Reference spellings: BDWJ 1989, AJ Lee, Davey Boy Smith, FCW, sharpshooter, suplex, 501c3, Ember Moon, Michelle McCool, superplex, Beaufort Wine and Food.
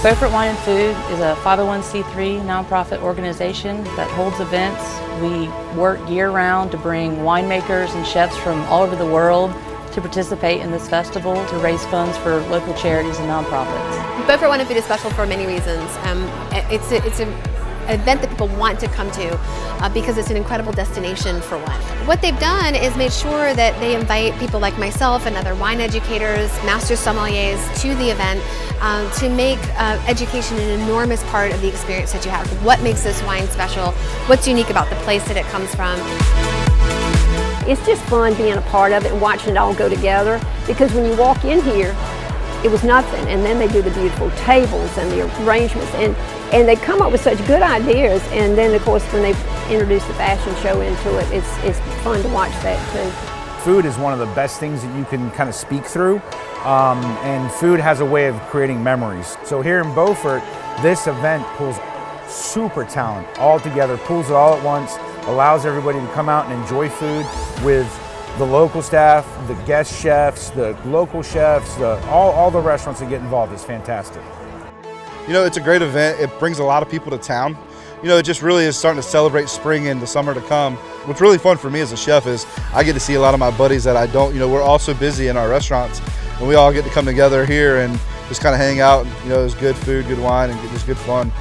Beaufort Wine and Food is a 501c3 nonprofit organization that holds events. We work year-round to bring winemakers and chefs from all over the world to participate in this festival to raise funds for local charities and nonprofits. Beaufort Wine and Food is special for many reasons. It's an event that people want to come to because it's an incredible destination for one. What they've done is made sure that they invite people like myself and other wine educators, master sommeliers to the event to make education an enormous part of the experience that you have. What makes this wine special? What's unique about the place that it comes from? It's just fun being a part of it and watching it all go together, because when you walk in here, it was nothing, and then they do the beautiful tables and the arrangements, and they come up with such good ideas. And then, of course, when they introduce the fashion show into it, it's fun to watch that too. Food is one of the best things that you can kind of speak through, and food has a way of creating memories. So here in Beaufort, this event pulls super talent all together, pulls it all at once, allows everybody to come out and enjoy food with the local staff, the guest chefs, the local chefs, all the restaurants that get involved. Is fantastic. You know, it's a great event. It brings a lot of people to town. You know, it just really is starting to celebrate spring and the summer to come. What's really fun for me as a chef is I get to see a lot of my buddies that I don't, you know, we're all so busy in our restaurants, and we all get to come together here and just kind of hang out. And, you know, there's good food, good wine, and just good fun.